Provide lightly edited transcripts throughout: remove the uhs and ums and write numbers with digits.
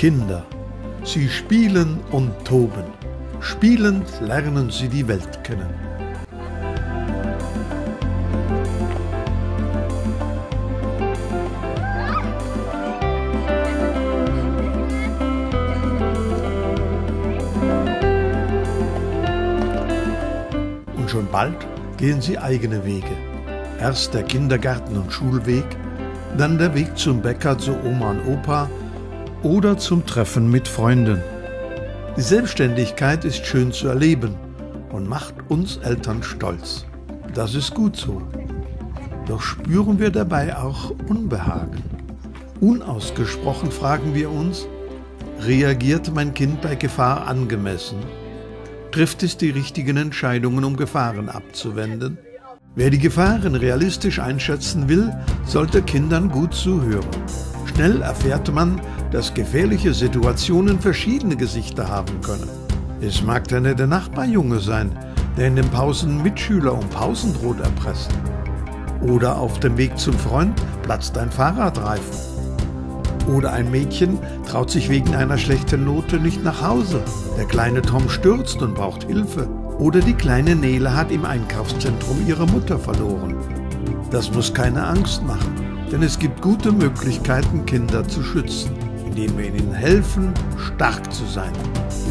Kinder. Sie spielen und toben. Spielend lernen sie die Welt kennen. Und schon bald gehen sie eigene Wege. Erst der Kindergarten- und Schulweg, dann der Weg zum Bäcker, zu Oma und Opa oder zum Treffen mit Freunden. Die Selbstständigkeit ist schön zu erleben und macht uns Eltern stolz. Das ist gut so. Doch spüren wir dabei auch Unbehagen. Unausgesprochen fragen wir uns, reagiert mein Kind bei Gefahr angemessen? Trifft es die richtigen Entscheidungen, um Gefahren abzuwenden? Wer die Gefahren realistisch einschätzen will, sollte Kindern gut zuhören. Schnell erfährt man, dass gefährliche Situationen verschiedene Gesichter haben können. Es mag der nette Nachbarjunge sein, der in den Pausen Mitschüler um Pausenbrot erpresst. Oder auf dem Weg zum Freund platzt ein Fahrradreifen. Oder ein Mädchen traut sich wegen einer schlechten Note nicht nach Hause. Der kleine Tom stürzt und braucht Hilfe. Oder die kleine Nele hat im Einkaufszentrum ihre Mutter verloren. Das muss keine Angst machen, denn es gibt gute Möglichkeiten, Kinder zu schützen, indem wir ihnen helfen, stark zu sein.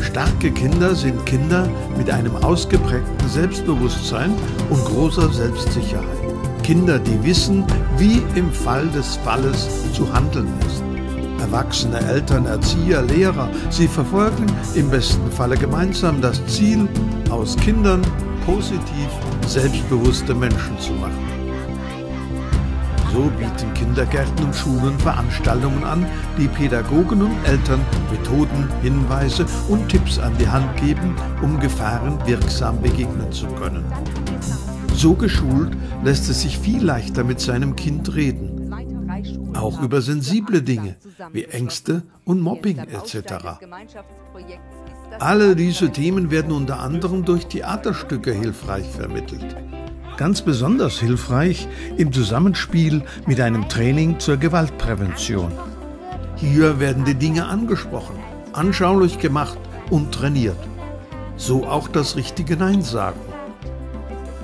Starke Kinder sind Kinder mit einem ausgeprägten Selbstbewusstsein und großer Selbstsicherheit. Kinder, die wissen, wie im Fall des Falles zu handeln ist. Erwachsene Eltern, Erzieher, Lehrer, sie verfolgen im besten Falle gemeinsam das Ziel, aus Kindern positiv selbstbewusste Menschen zu machen. So bieten Kindergärten und Schulen Veranstaltungen an, die Pädagogen und Eltern Methoden, Hinweise und Tipps an die Hand geben, um Gefahren wirksam begegnen zu können. So geschult lässt es sich viel leichter mit seinem Kind reden. Auch über sensible Dinge wie Ängste und Mobbing etc. Alle diese Themen werden unter anderem durch Theaterstücke hilfreich vermittelt. Ganz besonders hilfreich im Zusammenspiel mit einem Training zur Gewaltprävention. Hier werden die Dinge angesprochen, anschaulich gemacht und trainiert. So auch das richtige Nein sagen.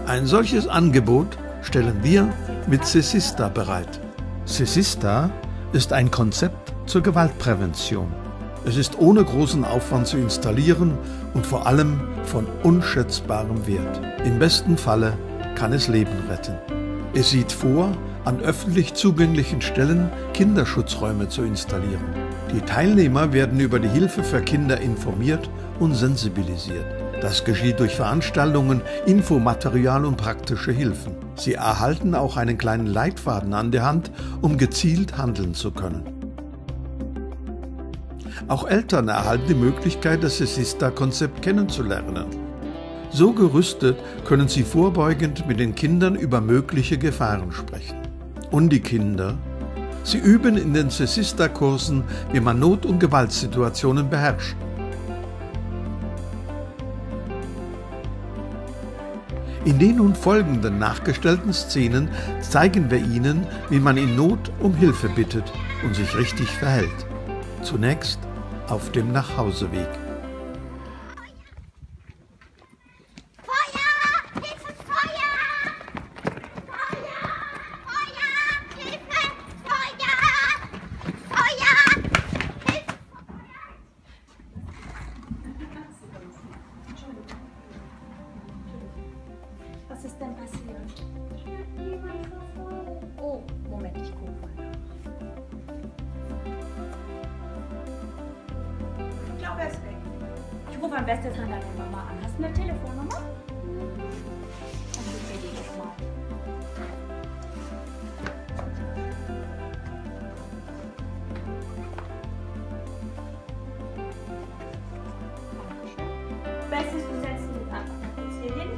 Ein solches Angebot stellen wir mit SeSiSta bereit. SeSiSta ist ein Konzept zur Gewaltprävention. Es ist ohne großen Aufwand zu installieren und vor allem von unschätzbarem Wert. Im besten Falle kann es Leben retten. Es sieht vor, an öffentlich zugänglichen Stellen Kinderschutzräume zu installieren. Die Teilnehmer werden über die Hilfe für Kinder informiert und sensibilisiert. Das geschieht durch Veranstaltungen, Infomaterial und praktische Hilfen. Sie erhalten auch einen kleinen Leitfaden an der Hand, um gezielt handeln zu können. Auch Eltern erhalten die Möglichkeit, das SeSiSta-Konzept kennenzulernen. So gerüstet können sie vorbeugend mit den Kindern über mögliche Gefahren sprechen. Und die Kinder? Sie üben in den SeSiSta-Kursen, wie man Not- und Gewaltsituationen beherrscht. In den nun folgenden nachgestellten Szenen zeigen wir Ihnen, wie man in Not um Hilfe bittet und sich richtig verhält. Zunächst auf dem Nachhauseweg. Was ist denn passiert? Jemand ist verfolgt. Oh, Moment, ich gucke mal. Ich glaube, er ist weg. Ich rufe am besten an deine Mama an. Hast du eine Telefonnummer? Dann rufen wir die jetzt mal. Bestens, du setzt ihn an. Jetzt hier hin.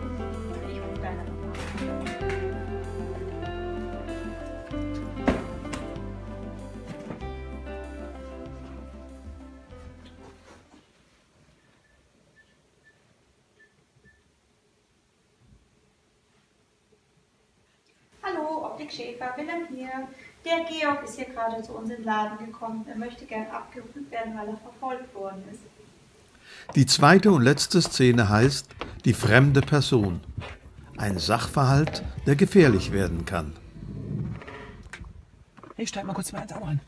Hallo, Optik Schäfer, Willem hier. Der Georg ist hier gerade zu uns in den Laden gekommen. Er möchte gern abgeholt werden, weil er verfolgt worden ist. Die zweite und letzte Szene heißt Die fremde Person. Ein Sachverhalt, der gefährlich werden kann. Ich steig mal kurz mal ins Auto rein.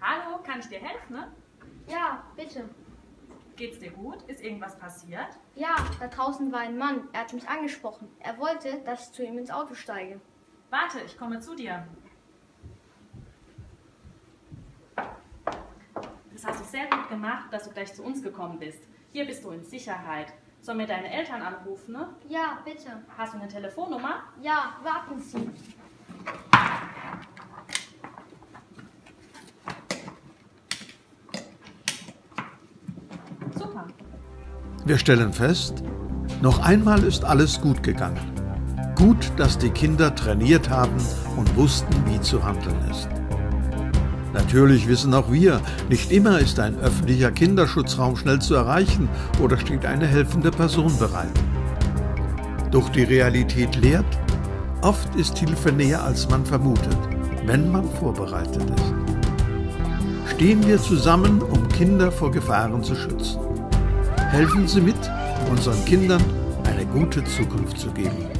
Hallo, kann ich dir helfen? Ne? Ja, bitte. Geht's dir gut? Ist irgendwas passiert? Ja, da draußen war ein Mann. Er hat mich angesprochen. Er wollte, dass ich zu ihm ins Auto steige. Warte, ich komme zu dir. Das hast du sehr gut gemacht, dass du gleich zu uns gekommen bist. Hier bist du in Sicherheit. Sollen wir deine Eltern anrufen, ne? Ja, bitte. Hast du eine Telefonnummer? Ja, warten Sie. Wir stellen fest, noch einmal ist alles gut gegangen. Gut, dass die Kinder trainiert haben und wussten, wie zu handeln ist. Natürlich wissen auch wir, nicht immer ist ein öffentlicher Kinderschutzraum schnell zu erreichen oder steht eine helfende Person bereit. Doch die Realität lehrt, oft ist Hilfe näher, als man vermutet, wenn man vorbereitet ist. Stehen wir zusammen, um Kinder vor Gefahren zu schützen. Helfen Sie mit, unseren Kindern eine gute Zukunft zu geben.